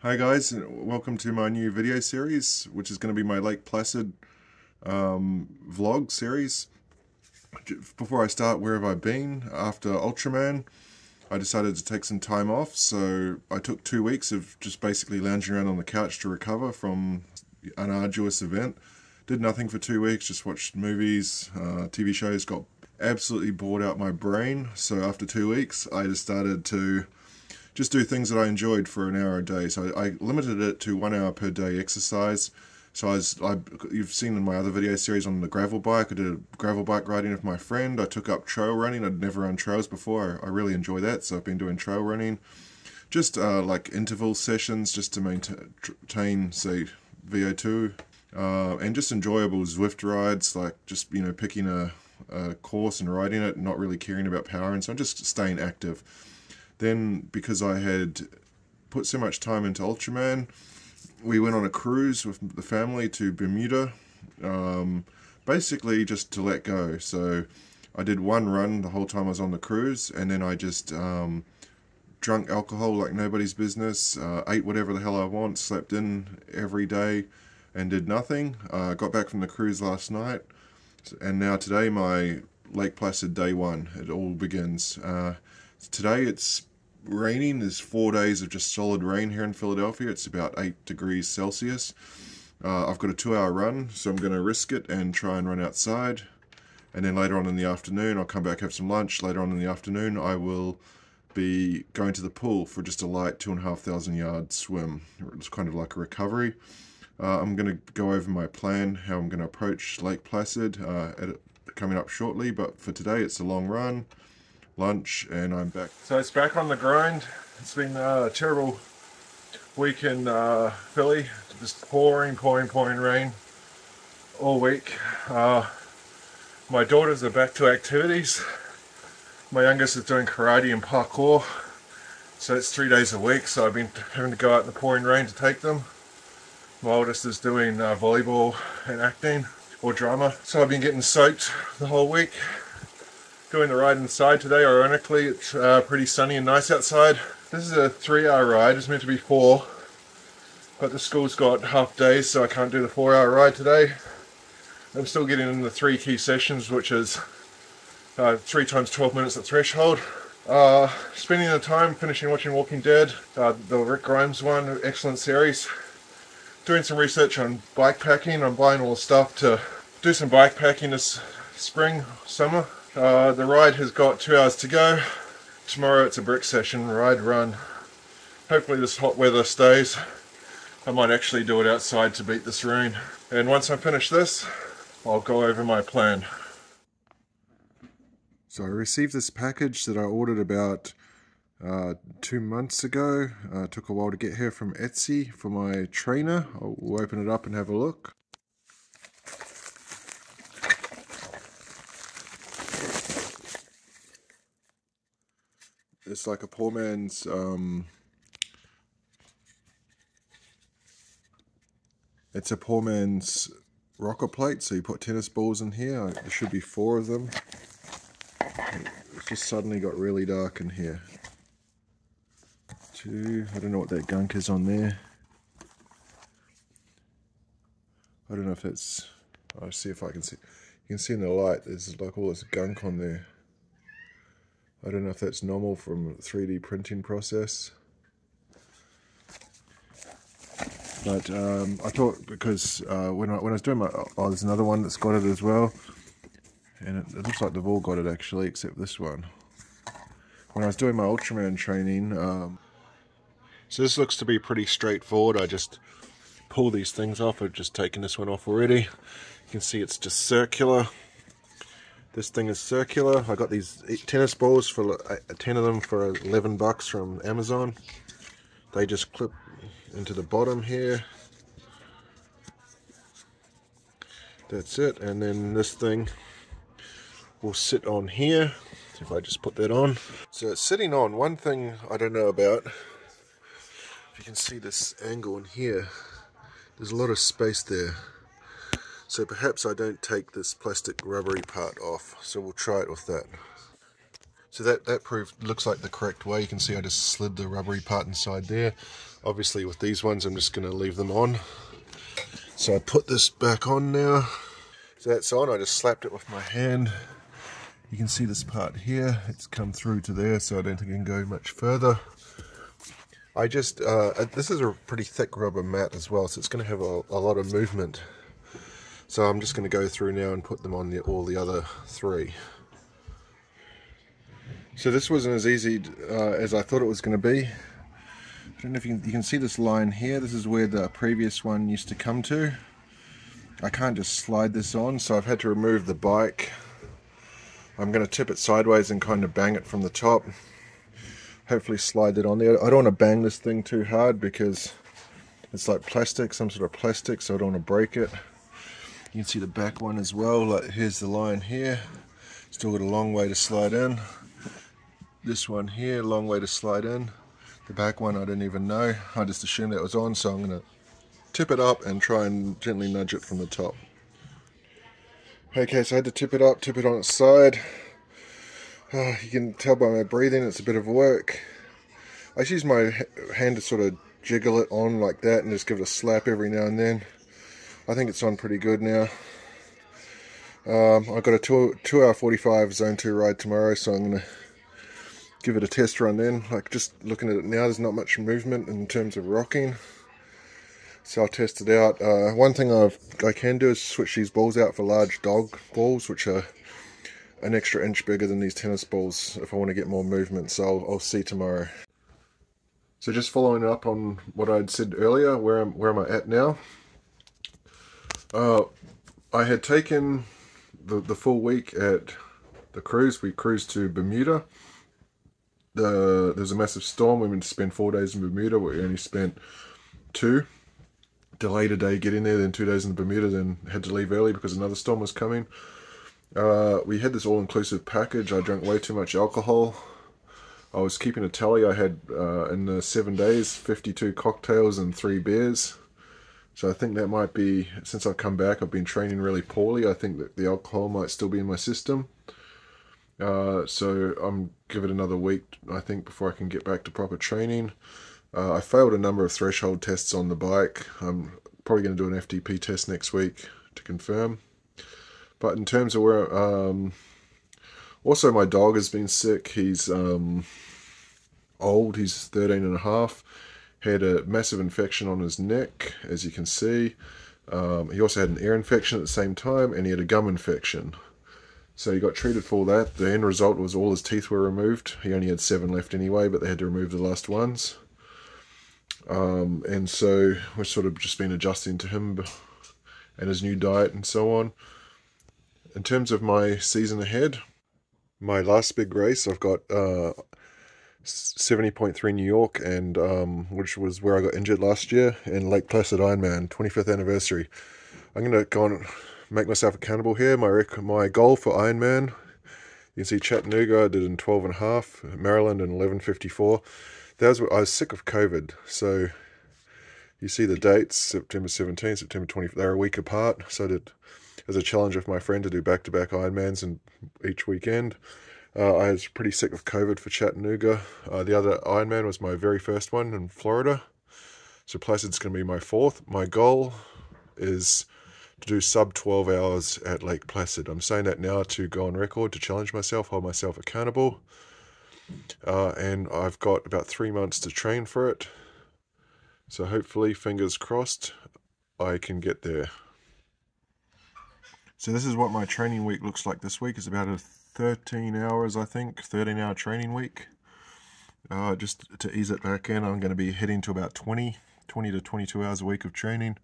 Hi guys, and welcome to my new video series, which is going to be my Lake Placid vlog series. Before I start, where have I been? After Ultraman, I decided to take some time off, so I took 2 weeks of just basically lounging around on the couch to recover from an arduous event. Did nothing for 2 weeks, just watched movies, TV shows, got absolutely bored out my brain, so after 2 weeks I just started to just do things that I enjoyed for an hour a day. So I limited it to 1 hour per day exercise. So you've seen in my other video series on the gravel bike, I did a gravel bike riding with my friend. I took up trail running. I'd never run trails before. I really enjoy that. So I've been doing trail running, just like interval sessions, just to maintain, say, VO2, and just enjoyable Zwift rides, like just, you know, picking a course and riding it, not really caring about power. And so I'm just staying active. Then, because I had put so much time into Ultraman, we went on a cruise with the family to Bermuda, basically just to let go. So I did one run the whole time I was on the cruise, and then I just drank alcohol like nobody's business, ate whatever the hell I want, slept in every day, and did nothing. Got back from the cruise last night, and now today my Lake Placid day one, it all begins. Today it's raining. There's 4 days of just solid rain here in Philadelphia. It's about 8 degrees Celsius. I've got a 2 hour run, so I'm going to risk it and try and run outside. And then later on in the afternoon, I'll come back, have some lunch. Later on in the afternoon, I will be going to the pool for just a light 2,500 yard swim. It's kind of like a recovery. I'm going to go over my plan, how I'm going to approach Lake Placid coming up shortly. But for today, it's a long run, lunch, and I'm back. So it's back on the grind. It's been a terrible week in Philly. Just pouring rain all week. My daughters are back to activities. My youngest is doing karate and parkour. So it's 3 days a week, so I've been having to go out in the pouring rain to take them. My oldest is doing volleyball and acting, or drama. So I've been getting soaked the whole week. Doing the ride inside today. Ironically, it's pretty sunny and nice outside. This is a 3 hour ride. It's meant to be 4, but the school's got half days, so I can't do the 4 hour ride today. I'm still getting in the 3 key sessions, which is 3 times 12 minutes at threshold. Spending the time finishing watching Walking Dead, the Rick Grimes one, excellent series. Doing some research on bike packing. I'm buying all the stuff to do some bike packing this spring, summer. The ride has got 2 hours to go. Tomorrow it's a brick session, ride, run. Hopefully this hot weather stays. I might actually do it outside to beat this rain. And once I finish this, I'll go over my plan. So I received this package that I ordered about 2 months ago. It took a while to get here from Etsy for my trainer. I'll open it up and have a look. It's like a poor man's it's a poor man's rocker plate. So you put tennis balls in here. There should be 4 of them. It's just suddenly got really dark in here. 2, I don't know what that gunk is on there. I don't know if that's, I'll see if I can see. You can see in the light there's like all this gunk on there. I don't know if that's normal from 3D printing process, but I thought, because when I was doing my, oh, there's another one that's got it as well, and it looks like they've all got it actually, except this one. When I was doing my Ultraman training, so this looks to be pretty straightforward. I just pull these things off. I've just taken this one off already. You can see it's just circular. This thing is circular. I got these tennis balls for 10 of them for $11 from Amazon. They just clip into the bottom here. That's it. And then this thing will sit on here. If I just put that on. So it's sitting on. One thing I don't know about, if you can see this angle in here, there's a lot of space there. So perhaps I don't take this plastic rubbery part off, so we'll try it with that. So that proof looks like the correct way. You can see I just slid the rubbery part inside there. Obviously with these ones, I'm just gonna leave them on. So I put this back on now. So that's on, I just slapped it with my hand. You can see this part here, it's come through to there, so I don't think I can go much further. I just, this is a pretty thick rubber mat as well, so it's gonna have a lot of movement. So I'm just gonna go through now and put them on all the other three. So this wasn't as easy as I thought it was going to be. I don't know if you can see this line here. This is where the previous one used to come to. I can't just slide this on, so I've had to remove the bike. I'm going to tip it sideways and kind of bang it from the top. Hopefully slide that on there. I don't want to bang this thing too hard because it's like plastic, some sort of plastic, so I don't want to break it. You can see the back one as well. Like here's the line here. Still got a long way to slide in. This one here, long way to slide in. The back one I didn't even know. I just assumed that was on, so I'm gonna tip it up and try and gently nudge it from the top. Okay, so I had to tip it up, tip it on its side. You can tell by my breathing, it's a bit of work. I just use my hand to sort of jiggle it on like that and just give it a slap every now and then. I think it's on pretty good now. I've got a 2:45 zone 2 ride tomorrow, so I'm gonna give it a test run then. Like just looking at it now, there's not much movement in terms of rocking, so I'll test it out. One thing I can do is switch these balls out for large dog balls, which are an extra inch bigger than these tennis balls if I want to get more movement, so I'll see tomorrow. So just following up on what I'd said earlier, where am I at now? I had taken the full week at the cruise. We cruised to Bermuda. There's a massive storm. We went to spend 4 days in Bermuda. We only spent 2. Delayed a day getting there, then 2 days in Bermuda, then had to leave early because another storm was coming. We had this all-inclusive package. I drank way too much alcohol. I was keeping a tally. I had, in the 7 days, 52 cocktails and 3 beers. So I think that might be, since I've come back, I've been training really poorly. I think that the alcohol might still be in my system. So I'm give it another week, I think, before I can get back to proper training. I failed a number of threshold tests on the bike. I'm probably going to do an FTP test next week to confirm. But in terms of where, also my dog has been sick. He's old. He's 13 and a half. Had a massive infection on his neck, as you can see. He also had an ear infection at the same time, and he had a gum infection. So he got treated for that. The end result was all his teeth were removed. He only had 7 left anyway, but they had to remove the last ones. And so we've sort of just been adjusting to him and his new diet and so on. In terms of my season ahead, my last big race, I've got 70.3 New York, and which was where I got injured last year, and Lake Placid Ironman, 25th anniversary. I'm going to go on... make myself accountable here. My goal for Ironman, you can see Chattanooga I did in 12.5, Maryland in 11:54. That was what I was sick of COVID. So you see the dates, September 17th, September 20th, they're a week apart. So I did, as a challenge with my friend, to do back-to-back Ironmans in each weekend. I was pretty sick of COVID for Chattanooga. The other Ironman was my very first one in Florida. So Placid's going to be my 4th. My goal is to do sub 12 hours at Lake Placid. I'm saying that now to go on record, to challenge myself, hold myself accountable. And I've got about 3 months to train for it. So hopefully, fingers crossed, I can get there. So this is what my training week looks like this week. It's about a 13 hours, I think, 13-hour training week. Just to ease it back in, I'm going to be heading to about 20 to 22 hours a week of training.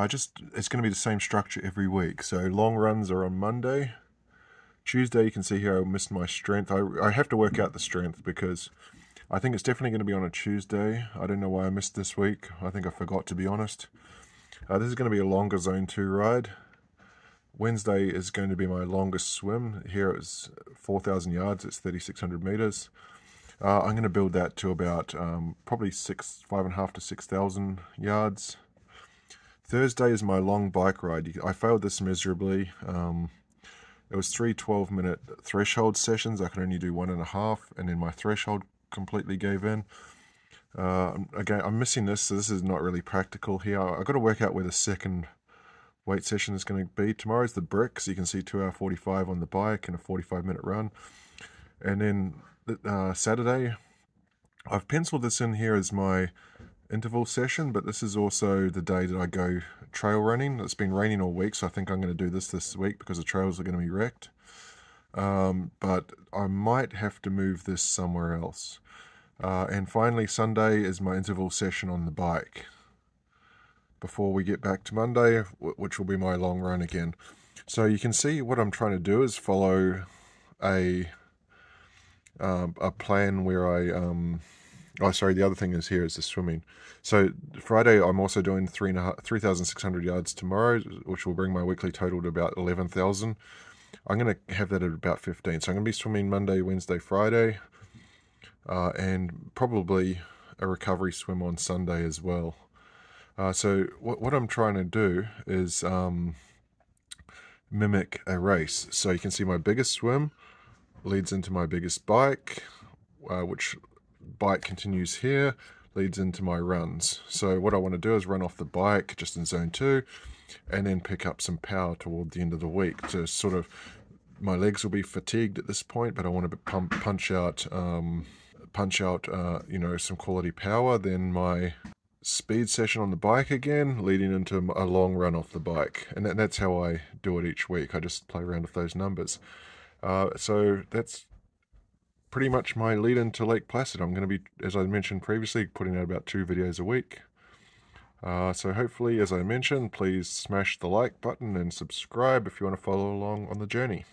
It's going to be the same structure every week. So long runs are on Monday. Tuesday, you can see here I missed my strength. I have to work out the strength because I think it's definitely going to be on a Tuesday. I don't know why I missed this week. I think I forgot, to be honest. This is going to be a longer Zone 2 ride. Wednesday is going to be my longest swim. Here it's 4,000 yards. It's 3,600 meters. I'm going to build that to about probably 5.5 to 6,000 yards. Thursday is my long bike ride. I failed this miserably. It was 3 12-minute threshold sessions. I could only do 1.5, and then my threshold completely gave in. Again, I'm missing this, so this is not really practical here. I've got to work out where the second weight session is going to be. Tomorrow's the brick, so you can see 2:45 on the bike and a 45-minute run. And then Saturday, I've penciled this in here as my interval session, but this is also the day that I go trail running. It's been raining all week, so I think I'm going to do this week because the trails are going to be wrecked. But I might have to move this somewhere else. And finally, Sunday is my interval session on the bike before we get back to Monday, which will be my long run again. So you can see what I'm trying to do is follow a plan where I... Oh, sorry, the other thing is here is the swimming. So Friday, I'm also doing 3,600 yards tomorrow, which will bring my weekly total to about 11,000. I'm going to have that at about 15. So I'm going to be swimming Monday, Wednesday, Friday, and probably a recovery swim on Sunday as well. So what I'm trying to do is mimic a race. So you can see my biggest swim leads into my biggest bike, which... bike continues here, leads into my runs. So what I want to do is run off the bike just in zone 2 and then pick up some power toward the end of the week to sort of, my legs will be fatigued at this point, but I want to punch out you know, some quality power. Then my speed session on the bike again, leading into a long run off the bike. And that's how I do it each week. I just play around with those numbers. So that's pretty much my lead into Lake Placid. I'm going to be, as I mentioned previously, putting out about 2 videos a week. So hopefully, as I mentioned, please smash the like button and subscribe if you want to follow along on the journey.